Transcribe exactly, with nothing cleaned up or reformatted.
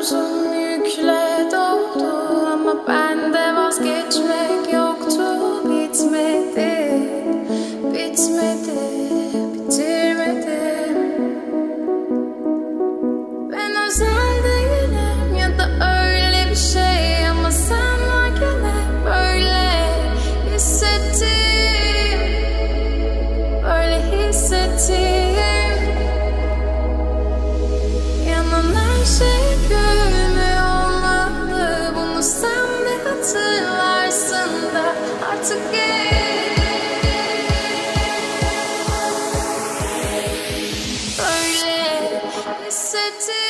omzum yükle doldu ama bende vazgeçmek yoktu. Bitmedi, bitmedi, bitirmedim. Ben özel değilim ya da öyle bir şey ama sen varken hep böyle hissettim, böyle hissettim. It's a